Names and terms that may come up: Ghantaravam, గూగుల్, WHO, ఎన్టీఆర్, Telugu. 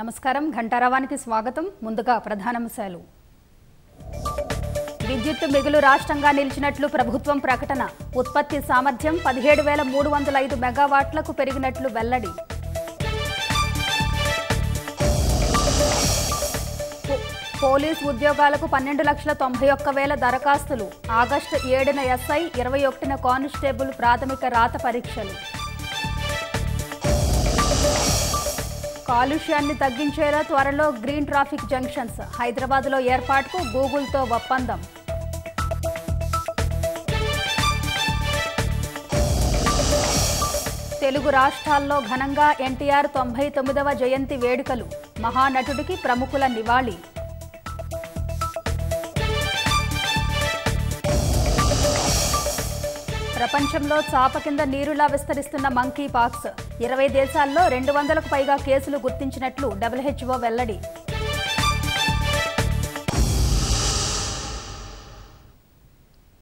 నమస్కారం ఘంటారావానికి స్వాగతం ముందుగా ప్రధానాంశాలు విద్యుత్ మిగులు రాష్ట్రంగా నిలిచినట్లు ప్రభుత్వం ప్రకటన ఉత్పత్తి సామర్థ్యం 17305 మెగావాట్లకు పెరిగినట్లు వెల్లడి పోలీస్ ఉద్యోగాలకు 12,91,000 దరఖాస్తులు ఆగస్టు 7న ఎస్ఐ 21న కానిస్టేబుల్ ప్రాథమిక రాత పరీక్షలు కాలుష్యాన్ని తగ్గించేలా త్వరలో గ్రీన్ ట్రాఫిక్ జంక్షన్స్ హైదరాబాద్లో ఏర్పాటుకు గూగుల్ తో ఒప్పందం తెలుగు రాష్ట్రాల్లో ఘనంగా ఎన్టీఆర్ 99వ జయంతి వేడుకలు మహానటుడికి ప్రముఖుల నివాళి ప్రపంచంలో చాప కింద నీరులా విస్తరిస్తున్న మంకీ పాక్స్ 20 దేశాల్లో 200కు పైగా కేసులు గుర్తించినట్లు WHO వెల్లడి.